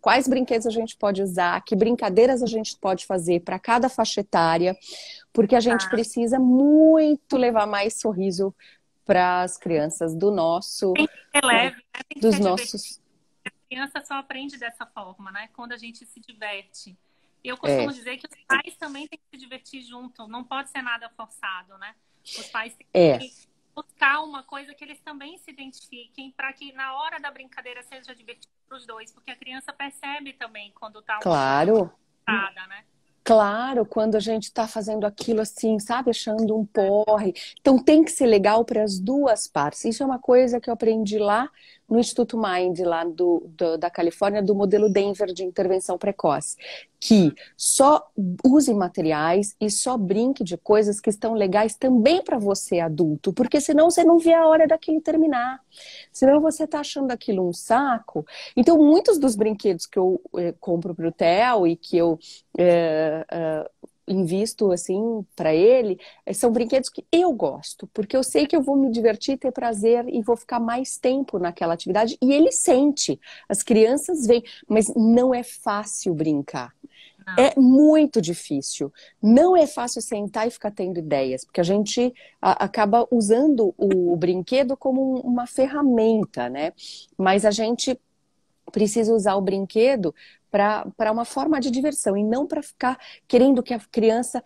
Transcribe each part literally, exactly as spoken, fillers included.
quais brinquedos a gente pode usar, que brincadeiras a gente pode fazer para cada faixa etária, porque a gente ah. precisa muito levar mais sorriso para as crianças do nosso... Tem que ser leve, né? Tem que dos ser nossos... A criança só aprende dessa forma, né? Quando a gente se diverte. Eu costumo é. dizer que os pais também têm que se divertir junto. Não pode ser nada forçado, né? Os pais têm é. que buscar uma coisa que eles também se identifiquem para que na hora da brincadeira seja divertido para os dois. Porque a criança percebe também quando está uma Claro. forçada, né? Claro, quando a gente tá fazendo aquilo assim, sabe? Achando um porre. Então tem que ser legal para as duas partes. Isso é uma coisa que eu aprendi lá no Instituto Mind, lá do, do, da Califórnia, do modelo Denver de intervenção precoce. Que só use materiais e só brinque de coisas que estão legais também para você adulto. Porque senão você não vê a hora daquilo terminar. Senão você tá achando aquilo um saco. Então muitos dos brinquedos que eu eh, compro pro Theo e que eu... Eh, Uh, invisto assim para ele, são brinquedos que eu gosto, porque eu sei que eu vou me divertir, ter prazer e vou ficar mais tempo naquela atividade, e ele sente, as crianças veem, mas não é fácil brincar. É muito difícil. Não é fácil sentar e ficar tendo ideias, porque a gente a, acaba usando o, o brinquedo como uma ferramenta, né? Mas a gente precisa usar o brinquedo para uma forma de diversão e não para ficar querendo que a criança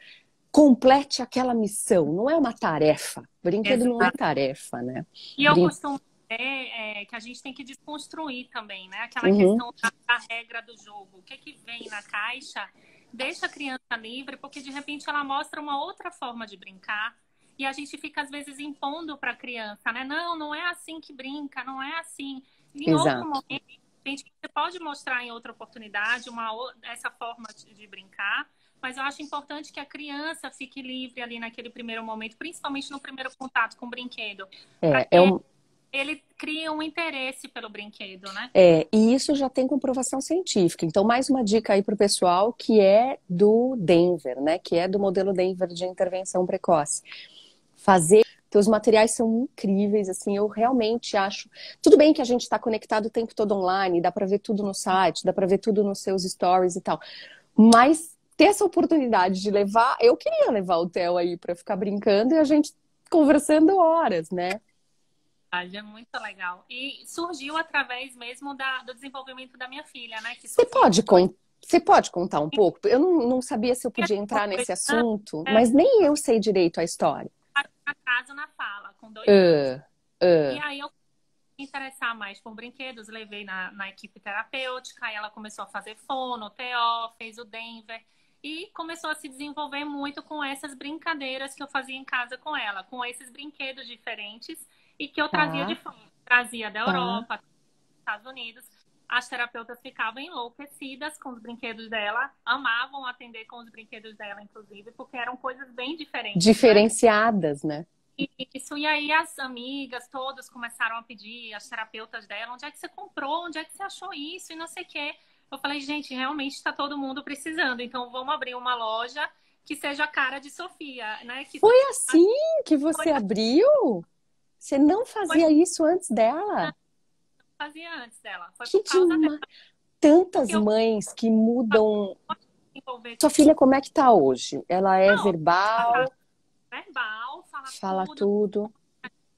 complete aquela missão. Não é uma tarefa. Brinquedo Exato. não é tarefa, né? E eu Brin... costumo dizer é, que a gente tem que desconstruir também, né? Aquela uhum. questão da, da regra do jogo. O que é que vem na caixa? Deixa a criança livre, porque de repente ela mostra uma outra forma de brincar. E a gente fica, às vezes, impondo para a criança, né? Não, não é assim que brinca, não é assim. Em Exato. outro momento... Você pode mostrar em outra oportunidade uma, essa forma de brincar, mas eu acho importante que a criança fique livre ali naquele primeiro momento, principalmente no primeiro contato com o brinquedo. É, é um... Ele cria um interesse pelo brinquedo, né? É, e isso já tem comprovação científica. Então, mais uma dica aí pro pessoal que é do Denver, né? Que é do modelo Denver de intervenção precoce. Fazer... Então, os materiais são incríveis, assim, eu realmente acho... Tudo bem que a gente está conectado o tempo todo online, dá para ver tudo no site, dá para ver tudo nos seus stories e tal. Mas ter essa oportunidade de levar... Eu queria levar o Theo aí para ficar brincando e a gente conversando horas, né? É muito legal. E surgiu através mesmo da, do desenvolvimento da minha filha, né? Que Você pode contar? Você pode contar um pouco? Eu não, não sabia se eu podia entrar nesse assunto, mas nem eu sei direito a história. Atraso na fala, com dois anos. Uh, uh. E aí eu comecei a me interessar mais por brinquedos, levei na, na equipe terapêutica, e ela começou a fazer fono, T O, fez o Denver, e começou a se desenvolver muito com essas brincadeiras que eu fazia em casa com ela, com esses brinquedos diferentes, e que eu tá. trazia de fora, trazia da tá. Europa, dos Estados Unidos. As terapeutas ficavam enlouquecidas com os brinquedos dela, amavam atender com os brinquedos dela, inclusive, porque eram coisas bem diferentes. Diferenciadas, né? né? Isso, e aí as amigas todas começaram a pedir, as terapeutas dela, onde é que você comprou, onde é que você achou isso e não sei o quê. Eu falei, gente, realmente está todo mundo precisando, então vamos abrir uma loja que seja a cara de Sofia, né? Que foi assim que você abriu? Você não fazia foi... isso antes dela? Não. fazia antes dela. Foi que por causa dela. Tantas eu... mães que mudam... Sua filha, como é que tá hoje? Ela é Não, verbal? Verbal, fala, fala tudo.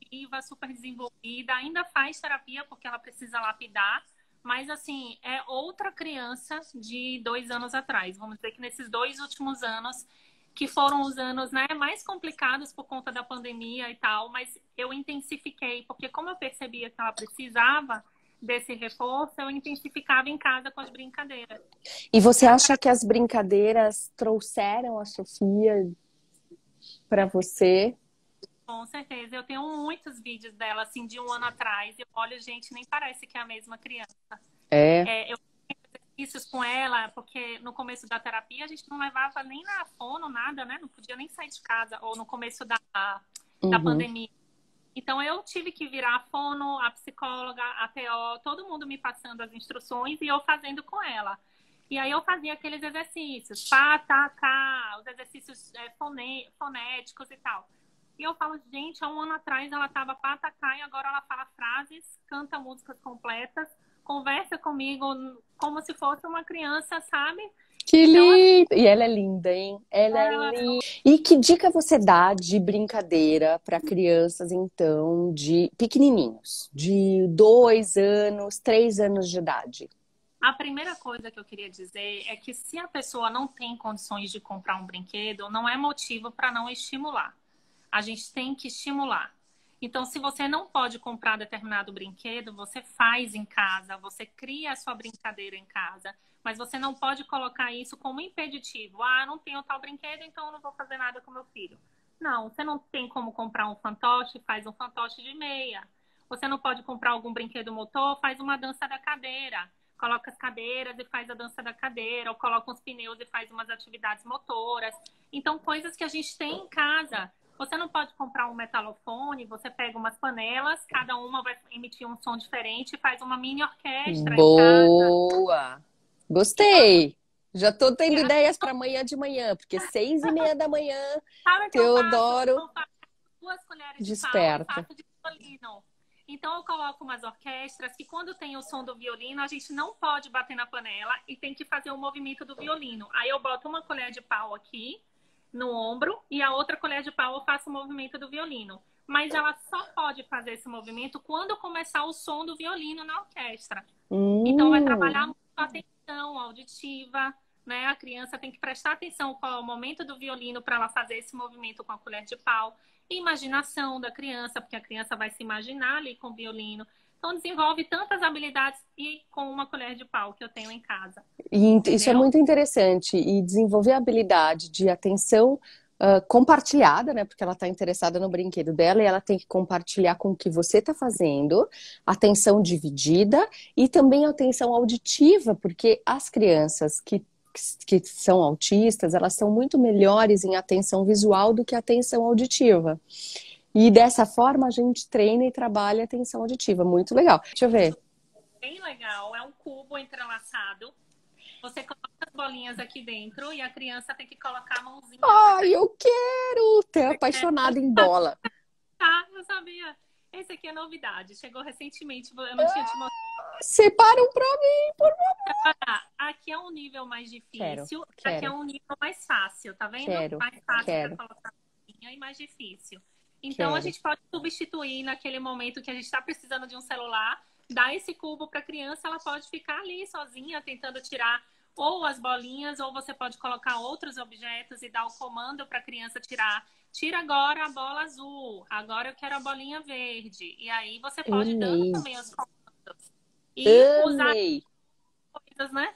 Ativa, super desenvolvida, ainda faz terapia porque ela precisa lapidar, mas assim, é outra criança de dois anos atrás. Vamos dizer que nesses dois últimos anos, que foram os anos, né, mais complicados por conta da pandemia e tal, mas eu intensifiquei, porque como eu percebia que ela precisava desse reforço, eu intensificava em casa com as brincadeiras. E você acha que as brincadeiras trouxeram a Sofia para você? Com certeza, eu tenho muitos vídeos dela, assim, de um ano atrás, e olha, gente, nem parece que é a mesma criança. É? É, eu exercícios com ela, porque no começo da terapia a gente não levava nem na fono, nada, né? Não podia nem sair de casa, ou no começo da, da uhum. pandemia. Então eu tive que virar a fono, a psicóloga, a P O, todo mundo me passando as instruções e eu fazendo com ela. E aí eu fazia aqueles exercícios, pá, tá, cá, os exercícios é, foné, fonéticos e tal. E eu falo, gente, há um ano atrás ela tava pá, tá, cá, e agora ela fala frases, canta músicas completas, conversa comigo como se fosse uma criança, sabe? Que linda! E ela é linda, hein? Ela é linda. E que dica você dá de brincadeira para crianças, então, de pequenininhos? De dois anos, três anos de idade? A primeira coisa que eu queria dizer é que se a pessoa não tem condições de comprar um brinquedo, não é motivo para não estimular. A gente tem que estimular. Então, se você não pode comprar determinado brinquedo, você faz em casa, você cria a sua brincadeira em casa, mas você não pode colocar isso como impeditivo. Ah, não tenho tal brinquedo, então eu não vou fazer nada com meu filho. Não, você não tem como comprar um fantoche, faz um fantoche de meia. Você não pode comprar algum brinquedo motor, faz uma dança da cadeira. Coloca as cadeiras e faz a dança da cadeira, ou coloca os pneus e faz umas atividades motoras. Então, coisas que a gente tem em casa. Você não pode comprar um metalofone, você pega umas panelas, cada uma vai emitir um som diferente e faz uma mini orquestra. Boa! Gostei! Já tô tendo eu ideias tô... para amanhã de manhã, porque seis e meia da manhã, sabe, Teodoro eu faço, eu faço duas colheres desperta. De pau, faço de violino. Então eu coloco umas orquestras que quando tem o som do violino, a gente não pode bater na panela e tem que fazer o movimento do violino. Aí eu boto uma colher de pau aqui, no ombro, e a outra colher de pau eu faço o movimento do violino. Mas ela só pode fazer esse movimento quando começar o som do violino na orquestra. Hum. Então vai trabalhar muito a atenção auditiva, né? A criança tem que prestar atenção qual é o momento do violino para ela fazer esse movimento com a colher de pau. Imaginação da criança, porque a criança vai se imaginar ali com o violino. Então desenvolve tantas habilidades e com uma colher de pau que eu tenho em casa. E isso é muito interessante. E desenvolver a habilidade de atenção uh, compartilhada, né? Porque ela está interessada no brinquedo dela e ela tem que compartilhar com o que você está fazendo. Atenção dividida e também atenção auditiva, porque as crianças que que são autistas, elas são muito melhores em atenção visual do que atenção auditiva. E dessa forma a gente treina e trabalha a atenção auditiva. Muito legal. Deixa eu ver. Bem legal. É um cubo entrelaçado. Você coloca as bolinhas aqui dentro e a criança tem que colocar a mãozinha. Ai, eu quero! Tô apaixonada em bola. Tá, eu sabia. Esse aqui é novidade. Chegou recentemente. Eu não tinha te mostrado. Separam pra mim, por favor. Aqui é um nível mais difícil. Quero, quero. Aqui é um nível mais fácil, tá vendo? Quero, mais fácil quero. Pra colocar a bolinha e mais difícil. Então, a gente pode substituir naquele momento que a gente está precisando de um celular, dar esse cubo para a criança, ela pode ficar ali sozinha tentando tirar ou as bolinhas, ou você pode colocar outros objetos e dar o comando para a criança tirar. Tira agora a bola azul, agora eu quero a bolinha verde. E aí você pode ir dando também os comandos. E usar coisas, né?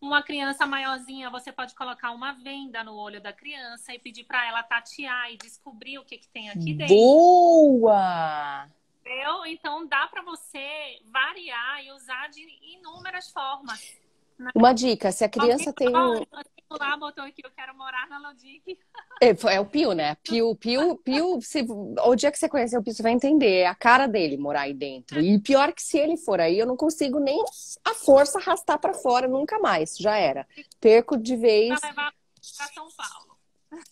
Uma criança maiorzinha, você pode colocar uma venda no olho da criança e pedir para ela tatear e descobrir o que, que tem aqui dentro. Boa! Entendeu? Então dá para você variar e usar de inúmeras formas. Né? Uma dica, se a criança tem... lá, botou aqui, eu quero morar na Lodic. É, é o Pio, né? Pio, Pio, Pio, se, o dia que você conhecer o Pio, você vai entender. É a cara dele morar aí dentro. E pior que se ele for aí, eu não consigo nem a força arrastar pra fora, nunca mais. Já era. Perco de vez. Vai levar pra São Paulo.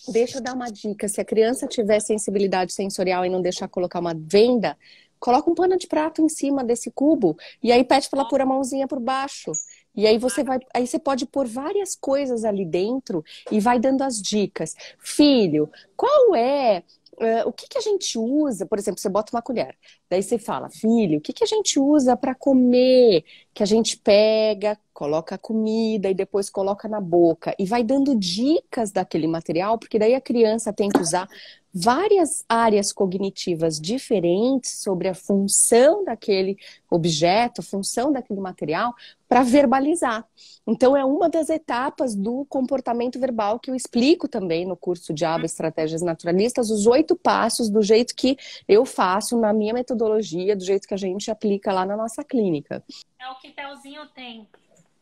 Deixa eu dar uma dica. Se a criança tiver sensibilidade sensorial e não deixar colocar uma venda, coloca um pano de prato em cima desse cubo e aí pede pra ela pôr a mãozinha por baixo. E aí você vai, aí você pode pôr várias coisas ali dentro e vai dando as dicas. Filho, qual é, uh, o que que a gente usa? Por exemplo, você bota uma colher, daí você fala, filho, o que que a gente usa para comer? Que a gente pega, coloca a comida e depois coloca na boca. E vai dando dicas daquele material, porque daí a criança tem que usar várias áreas cognitivas diferentes sobre a função daquele objeto, a função daquele material, para verbalizar. Então, é uma das etapas do comportamento verbal que eu explico também no curso de Aba Estratégias Naturalistas, os oito passos do jeito que eu faço na minha metodologia, do jeito que a gente aplica lá na nossa clínica. É o que Telzinho tem.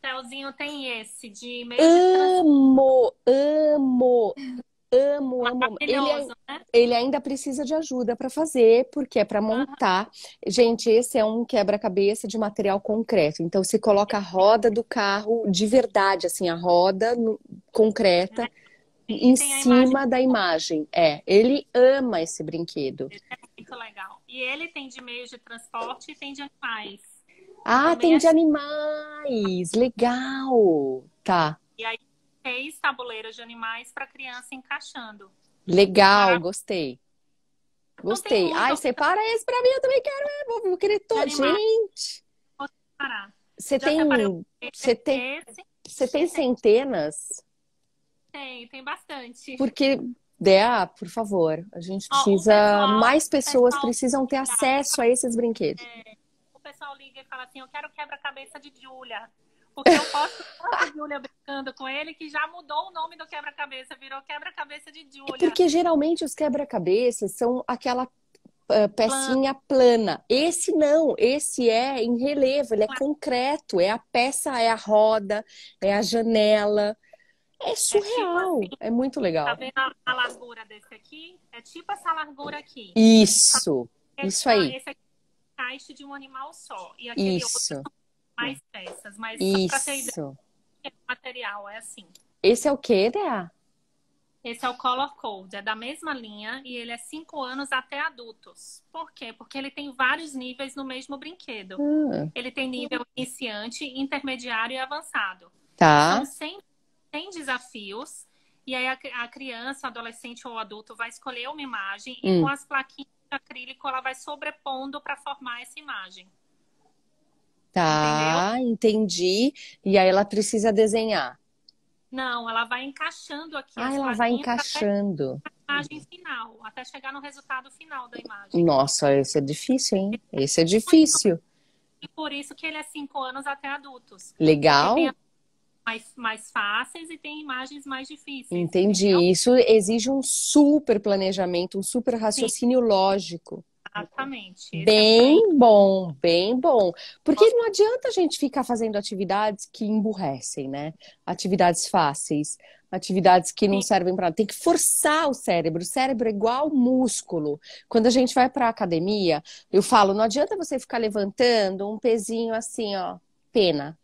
Telzinho tem esse de... Amo, amo. Amo, amo. Ele, né? Ele ainda precisa de ajuda para fazer, porque é para montar. Uhum. Gente, esse é um quebra-cabeça de material concreto. Então, se coloca a roda do carro de verdade, assim, a roda no, concreta é. em cima imagem. da imagem. É, ele ama esse brinquedo. É muito legal. E ele tem de meios de transporte e tem de animais. Ah, também tem de animais! Legal! Tá. E aí, fez tabuleiros de animais para criança encaixando. Legal, tá? Gostei. Gostei. Ai, outra... separa esse pra mim, eu também quero. Eu vou querer todo. Gente! Vou separar. Você tem... Você tem... Você tem centenas? Tem, tem bastante. Porque... Dea, por favor, a gente precisa, oh, pessoal, mais pessoas precisam ter acesso a esses brinquedos. É, o pessoal liga e fala assim, eu quero quebra-cabeça de Júlia, porque eu posso ter Júlia brincando com ele, que já mudou o nome do quebra-cabeça, virou quebra-cabeça de Júlia. É porque geralmente os quebra-cabeças são aquela uh, pecinha plana. plana. Esse não, esse é em relevo, ele é claro. concreto, é a peça, é a roda, é a janela. É surreal, é, tipo assim, é muito legal. Tá vendo a largura desse aqui? É tipo essa largura aqui. Isso, esse, isso aí. Esse aqui é um caixa de um animal só. E aquele isso. outro mais peças. Mas isso. Pra ter ideia, o material é assim. Esse é o quê, Dea? Esse é o Color Code. É da mesma linha e ele é cinco anos até adultos. Por quê? Porque ele tem vários níveis no mesmo brinquedo. Hum. Ele tem nível iniciante, intermediário e avançado. Tá. Então, sempre tem desafios, e aí a, a criança, o adolescente ou o adulto vai escolher uma imagem hum. e com as plaquinhas de acrílico ela vai sobrepondo para formar essa imagem. Tá, entendeu? Entendi. E aí ela precisa desenhar. Não, ela vai encaixando aqui. Ah, ela vai encaixando. A imagem final, até chegar no resultado final da imagem. Nossa, esse é difícil, hein? Esse é difícil. E por isso que ele é cinco anos até adultos. Legal. Mais, mais fáceis e tem imagens mais difíceis. Entendi. Entendeu? Isso exige um super planejamento, um super raciocínio Sim. lógico. Exatamente. Bem Exatamente. bom, bem bom. Porque não adianta a gente ficar fazendo atividades que emburrecem, né? Atividades fáceis, atividades que Sim. não servem para nada. Tem que forçar o cérebro. O cérebro é igual músculo. Quando a gente vai para a academia, eu falo, não adianta você ficar levantando um pezinho assim, ó, pena.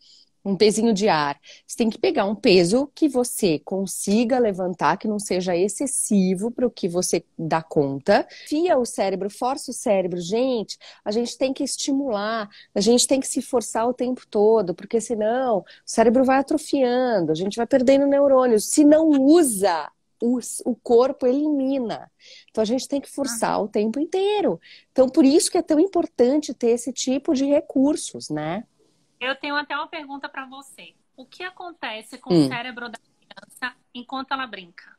Um pezinho de ar. Você tem que pegar um peso que você consiga levantar, que não seja excessivo para o que você dá conta. Fia o cérebro, força o cérebro. Gente, a gente tem que estimular, a gente tem que se forçar o tempo todo, porque senão o cérebro vai atrofiando, a gente vai perdendo neurônios. Se não usa, o corpo elimina. Então a gente tem que forçar ah. o tempo inteiro. Então por isso que é tão importante ter esse tipo de recursos, né? Eu tenho até uma pergunta para você. O que acontece com hum. o cérebro da criança enquanto ela brinca?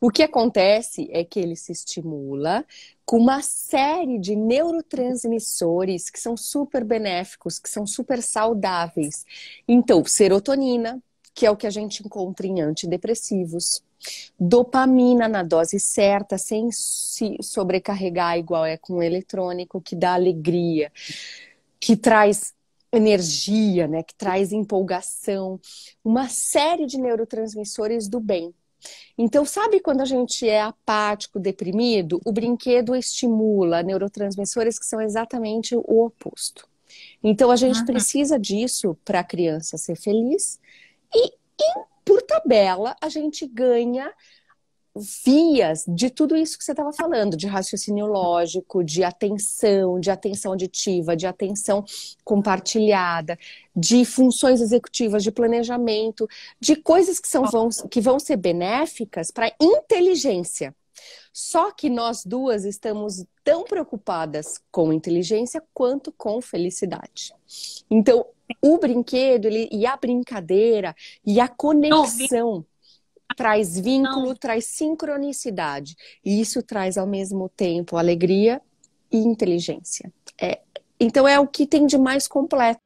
O que acontece é que ele se estimula com uma série de neurotransmissores que são super benéficos, que são super saudáveis. Então, serotonina, que é o que a gente encontra em antidepressivos. Dopamina na dose certa, sem se sobrecarregar igual é com o eletrônico, que dá alegria. Que traz energia, né? Que traz empolgação, uma série de neurotransmissores do bem. Então, sabe quando a gente é apático, deprimido? O brinquedo estimula neurotransmissores que são exatamente o oposto. Então, a gente uhum. precisa disso para a criança ser feliz e, e, por tabela, a gente ganha vias de tudo isso que você estava falando, de raciocínio lógico, de atenção, de atenção auditiva, de atenção compartilhada, de funções executivas, de planejamento, de coisas que, são, vão, que vão ser benéficas para a inteligência. Só que nós duas estamos tão preocupadas com inteligência quanto com felicidade. Então, o brinquedo ele, e a brincadeira e a conexão traz vínculo, não. traz sincronicidade. E isso traz, ao mesmo tempo, alegria e inteligência. É, então, é o que tem de mais completo.